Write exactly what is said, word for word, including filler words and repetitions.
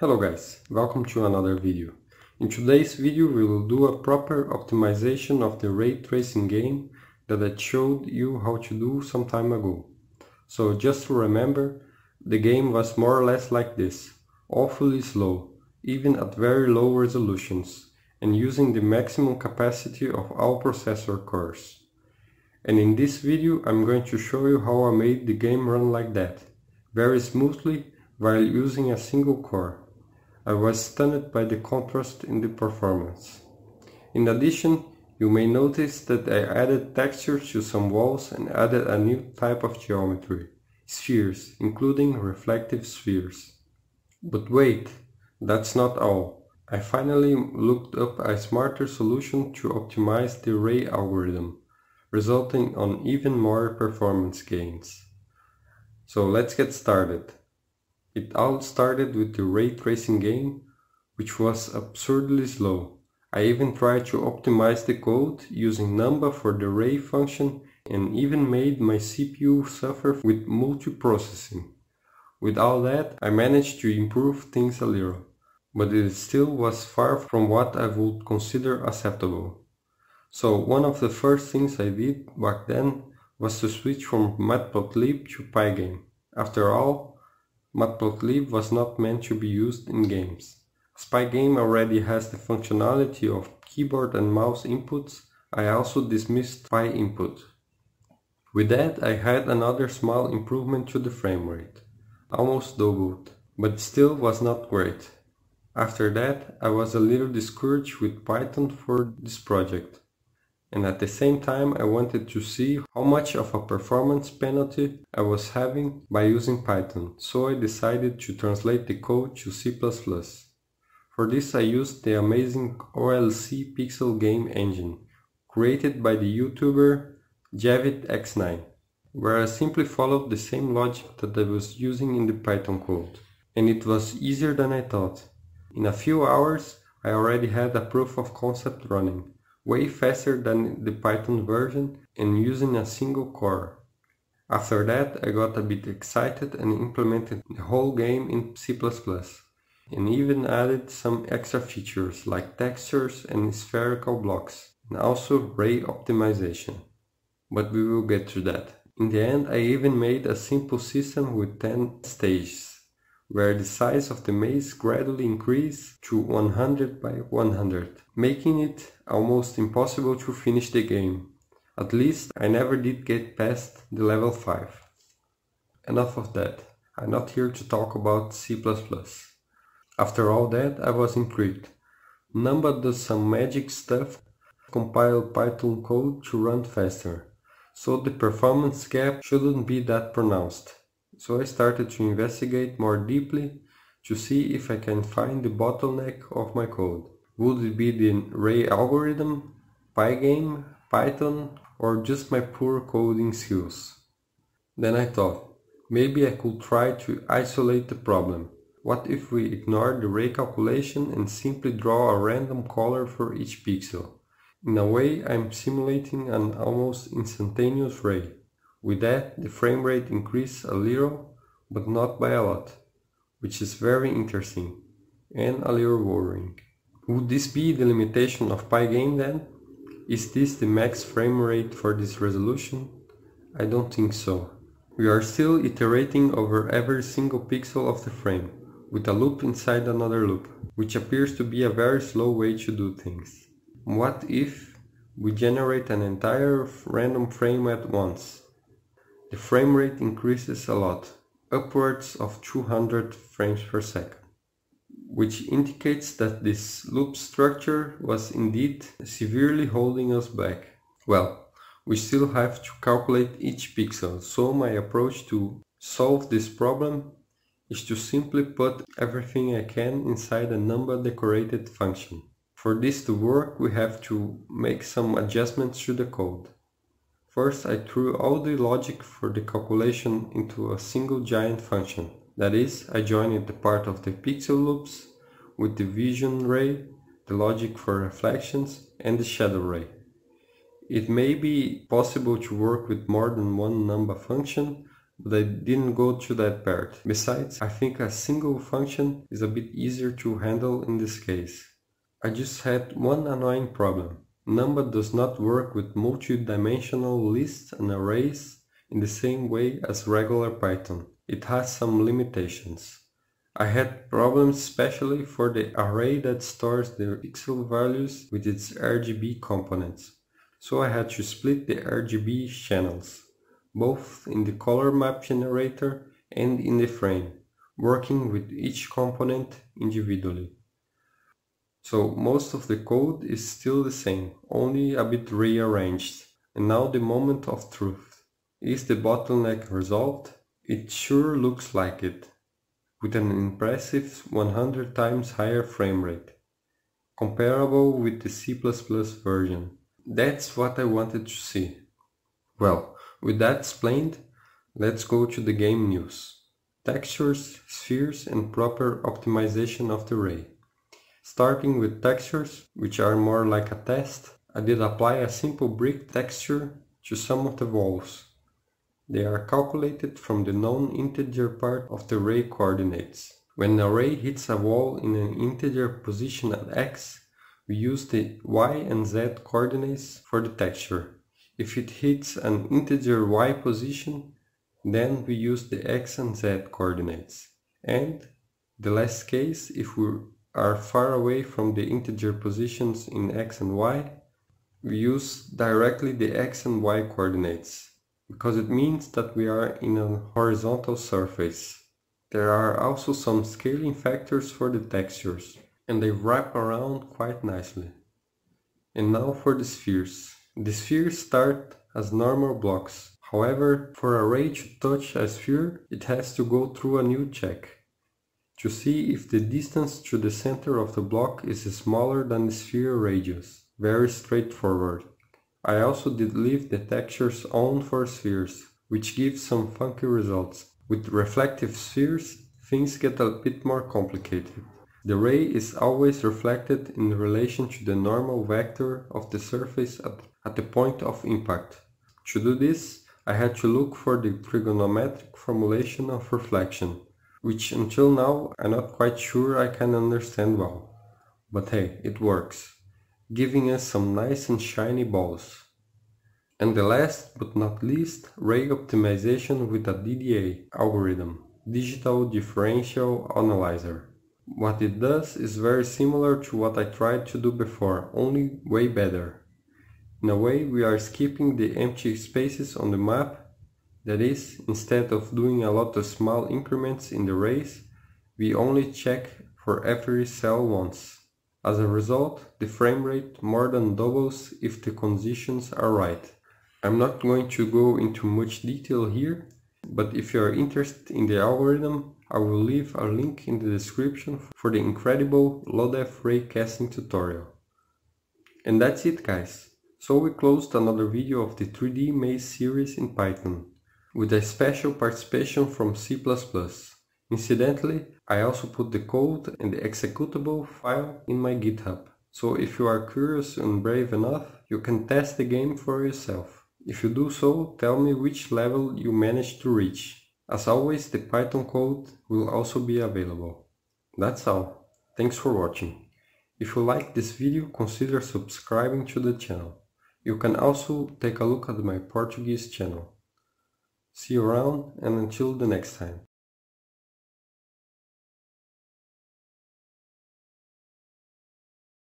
Hello guys, welcome to another video. In today's video we will do a proper optimization of the ray tracing game that I showed you how to do some time ago. So just to remember, the game was more or less like this, awfully slow, even at very low resolutions, and using the maximum capacity of all processor cores. And in this video I'm going to show you how I made the game run like that, very smoothly, while using a single core. I was stunned by the contrast in the performance. In addition, you may notice that I added textures to some walls and added a new type of geometry, spheres, including reflective spheres. But wait, that's not all. I finally looked up a smarter solution to optimize the ray algorithm, resulting on even more performance gains. So let's get started. It all started with the ray tracing game, which was absurdly slow. I even tried to optimize the code using Numba for the ray function and even made my C P U suffer with multiprocessing. With all that, I managed to improve things a little, but it still was far from what I would consider acceptable. So one of the first things I did back then was to switch from Matplotlib to Pygame. After all, Matplotlib was not meant to be used in games. As Pygame already has the functionality of keyboard and mouse inputs, I also dismissed PyInput. With that, I had another small improvement to the frame rate, almost doubled, but still was not great. After that, I was a little discouraged with Python for this project, and at the same time I wanted to see how much of a performance penalty I was having by using Python, so I decided to translate the code to C plus plus. For this I used the amazing O L C Pixel Game Engine, created by the YouTuber Javidx nine, where I simply followed the same logic that I was using in the Python code, and it was easier than I thought. In a few hours I already had a proof of concept running, way faster than the Python version and using a single core. After that I got a bit excited and implemented the whole game in C plus plus, and even added some extra features like textures and spherical blocks, and also ray optimization. But we will get to that. In the end I even made a simple system with ten stages, where the size of the maze gradually increased to one hundred by one hundred, making it almost impossible to finish the game. At least I never did get past the level five. Enough of that, I'm not here to talk about C plus plus. After all that I was intrigued. Numba does some magic stuff, compiled Python code to run faster, so the performance gap shouldn't be that pronounced. So I started to investigate more deeply to see if I can find the bottleneck of my code. Would it be the ray algorithm, Pygame, Python, or just my poor coding skills? Then I thought, maybe I could try to isolate the problem. What if we ignore the ray calculation and simply draw a random color for each pixel? In a way, I'm simulating an almost instantaneous ray. With that, the frame rate increased a little, but not by a lot, which is very interesting and a little worrying. Would this be the limitation of Pygame then? Is this the max frame rate for this resolution? I don't think so. We are still iterating over every single pixel of the frame, with a loop inside another loop, which appears to be a very slow way to do things. What if we generate an entire random frame at once? The frame rate increases a lot, upwards of two hundred frames per second, which indicates that this loop structure was indeed severely holding us back. Well, we still have to calculate each pixel, so my approach to solve this problem is to simply put everything I can inside a Numba-decorated function. For this to work, we have to make some adjustments to the code. First, I threw all the logic for the calculation into a single giant function. That is, I joined the part of the pixel loops with the vision ray, the logic for reflections, and the shadow ray. It may be possible to work with more than one Numba function, but I didn't go to that part. Besides, I think a single function is a bit easier to handle in this case. I just had one annoying problem. Numba does not work with multi-dimensional lists and arrays in the same way as regular Python. It has some limitations. I had problems especially for the array that stores the pixel values with its R G B components, so I had to split the R G B channels, both in the color map generator and in the frame, working with each component individually. So most of the code is still the same, only a bit rearranged. And now the moment of truth. Is the bottleneck resolved? It sure looks like it, with an impressive one hundred times higher frame rate, comparable with the C plus plus version. That's what I wanted to see. Well, with that explained, let's go to the game news. Textures, spheres and proper optimization of the ray. Starting with textures, which are more like a test, I did apply a simple brick texture to some of the walls. They are calculated from the known integer part of the ray coordinates. When an array hits a wall in an integer position at x, we use the y and z coordinates for the texture. If it hits an integer y position, then we use the x and z coordinates. And the last case, if we are far away from the integer positions in x and y, we use directly the x and y coordinates, because it means that we are in a horizontal surface. There are also some scaling factors for the textures, and they wrap around quite nicely. And now for the spheres. The spheres start as normal blocks. However, for a ray to touch a sphere, it has to go through a new check, to see if the distance to the center of the block is smaller than the sphere radius. Very straightforward. I also did leave the textures on for spheres, which gives some funky results. With reflective spheres, things get a bit more complicated. The ray is always reflected in relation to the normal vector of the surface at, at the point of impact. To do this, I had to look for the trigonometric formulation of reflection, which until now I'm not quite sure I can understand well. But hey, it works, giving us some nice and shiny balls. And the last but not least, ray optimization with a D D A algorithm, Digital Differential Analyzer. What it does is very similar to what I tried to do before, only way better. In a way, we are skipping the empty spaces on the map. That is, instead of doing a lot of small increments in the rays, we only check for every cell once. As a result, the frame rate more than doubles if the conditions are right. I'm not going to go into much detail here, but if you are interested in the algorithm, I will leave a link in the description for the incredible Lodev ray casting tutorial. And that's it, guys. So we closed another video of the three D maze series in Python, with a special participation from C plus plus. Incidentally, I also put the code and the executable file in my GitHub, so if you are curious and brave enough, you can test the game for yourself. If you do so, tell me which level you managed to reach. As always, the Python code will also be available. That's all. Thanks for watching. If you like this video, consider subscribing to the channel. You can also take a look at my Portuguese channel. See you around, and until the next time.